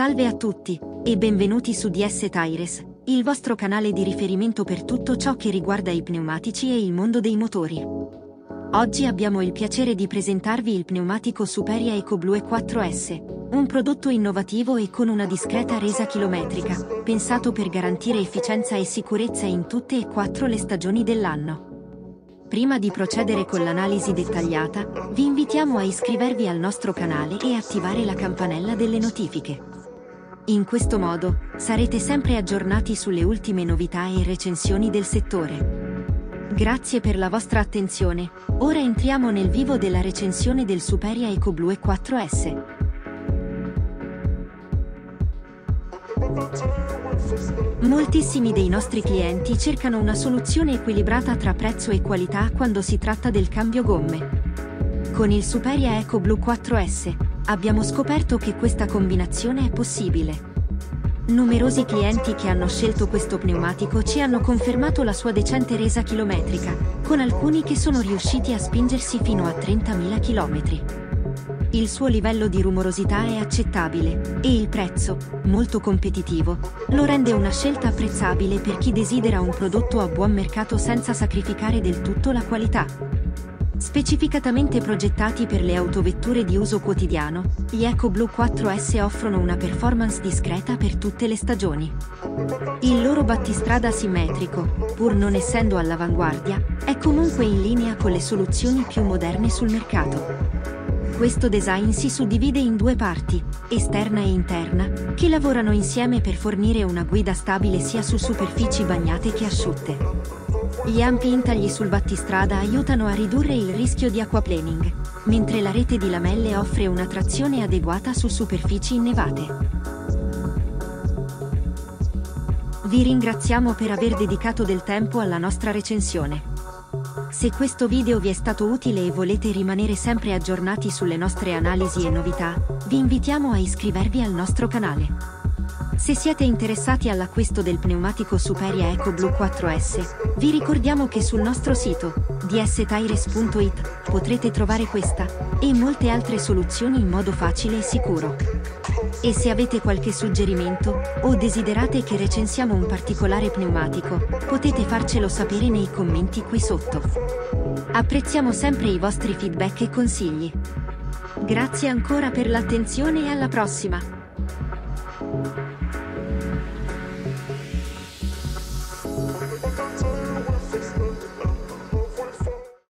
Salve a tutti, e benvenuti su DS Tyres, il vostro canale di riferimento per tutto ciò che riguarda i pneumatici e il mondo dei motori. Oggi abbiamo il piacere di presentarvi il pneumatico Superia EcoBlue 4S, un prodotto innovativo e con una discreta resa chilometrica, pensato per garantire efficienza e sicurezza in tutte e quattro le stagioni dell'anno. Prima di procedere con l'analisi dettagliata, vi invitiamo a iscrivervi al nostro canale e attivare la campanella delle notifiche. In questo modo, sarete sempre aggiornati sulle ultime novità e recensioni del settore. Grazie per la vostra attenzione, ora entriamo nel vivo della recensione del Superia EcoBlue 4S. Moltissimi dei nostri clienti cercano una soluzione equilibrata tra prezzo e qualità quando si tratta del cambio gomme. Con il Superia EcoBlue 4S abbiamo scoperto che questa combinazione è possibile. Numerosi clienti che hanno scelto questo pneumatico ci hanno confermato la sua decente resa chilometrica, con alcuni che sono riusciti a spingersi fino a 30.000 km. Il suo livello di rumorosità è accettabile, e il prezzo, molto competitivo, lo rende una scelta apprezzabile per chi desidera un prodotto a buon mercato senza sacrificare del tutto la qualità. Specificatamente progettati per le autovetture di uso quotidiano, gli EcoBlue 4S offrono una performance discreta per tutte le stagioni. Il loro battistrada simmetrico, pur non essendo all'avanguardia, è comunque in linea con le soluzioni più moderne sul mercato. Questo design si suddivide in due parti, esterna e interna, che lavorano insieme per fornire una guida stabile sia su superfici bagnate che asciutte. Gli ampi intagli sul battistrada aiutano a ridurre il rischio di aquaplaning, mentre la rete di lamelle offre una trazione adeguata su superfici innevate. Vi ringraziamo per aver dedicato del tempo alla nostra recensione. Se questo video vi è stato utile e volete rimanere sempre aggiornati sulle nostre analisi e novità, vi invitiamo a iscrivervi al nostro canale. Se siete interessati all'acquisto del pneumatico Superia EcoBlue 4S, vi ricordiamo che sul nostro sito, dstyres.it, potrete trovare questa, e molte altre soluzioni in modo facile e sicuro. E se avete qualche suggerimento, o desiderate che recensiamo un particolare pneumatico, potete farcelo sapere nei commenti qui sotto. Apprezziamo sempre i vostri feedback e consigli. Grazie ancora per l'attenzione e alla prossima!